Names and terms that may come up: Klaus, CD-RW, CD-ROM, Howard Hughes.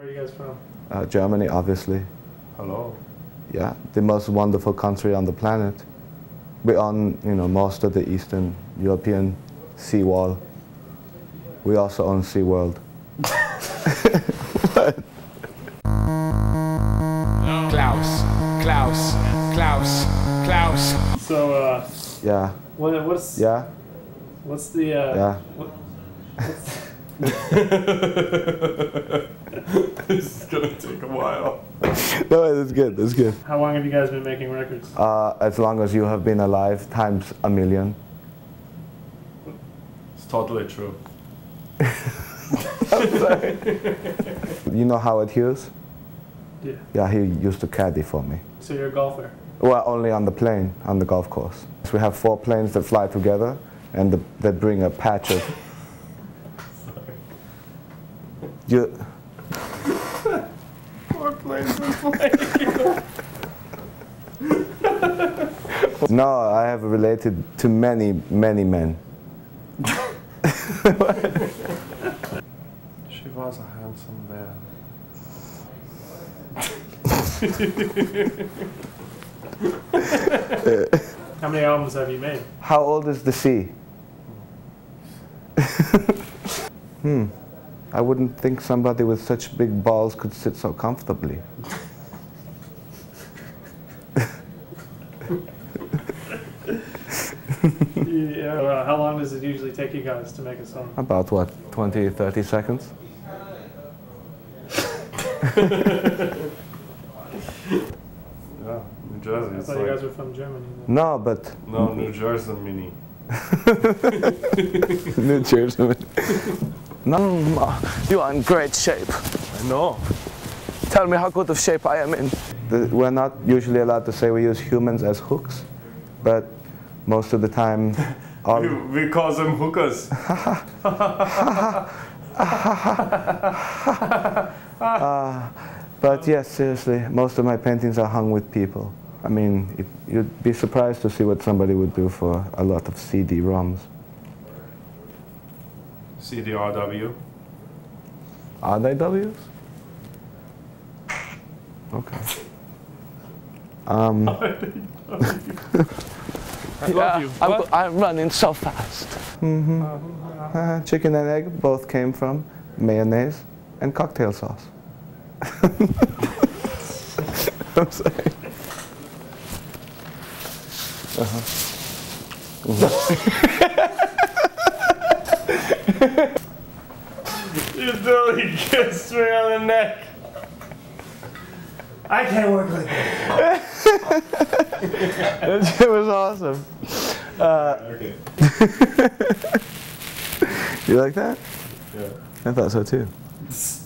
Where are you guys from? Germany, obviously. Hello. Yeah, the most wonderful country on the planet. We're on, you know, most of the Eastern European seawall. We also own SeaWorld. Klaus, Klaus, Klaus, Klaus. So, yeah. What's? Yeah. What's the? Yeah. This is gonna take a while. No, it's good. It's good. How long have you guys been making records? As long as you have been alive, times a million. It's totally true. I'm sorry. You know Howard Hughes? Yeah. Yeah, he used to caddy for me. So you're a golfer? Well, only on the plane, on the golf course. So we have 4 planes that fly together, and that bring a patch of. You. 4 planes that fly together. No, I have related to many, many men. She was a handsome man. How many albums have you made? How old is the sea? I wouldn't think somebody with such big balls could sit so comfortably. Yeah, well, how long does it usually take you guys to make a song? About what, 20, 30 seconds? Yeah, New Jersey. I thought you guys were from Germany. Then. No, but... No, New Jersey mini. New Jersey mini. No, you are in great shape. I know. Tell me how good of shape I am in. We're not usually allowed to say we use humans as hooks, but most of the time... we call them hookers. But yes, seriously, most of my paintings are hung with people. I mean, you'd be surprised to see what somebody would do for a lot of CD-ROMs. CD-RW? Are they Ws? Okay. Are they Ws? I love you. I'm running so fast. Mm-hmm. Chicken and egg both came from mayonnaise and cocktail sauce. I'm sorry. You totally kissed me on the neck. I can't work like that. It was awesome. Okay. You like that? Yeah. I thought so too.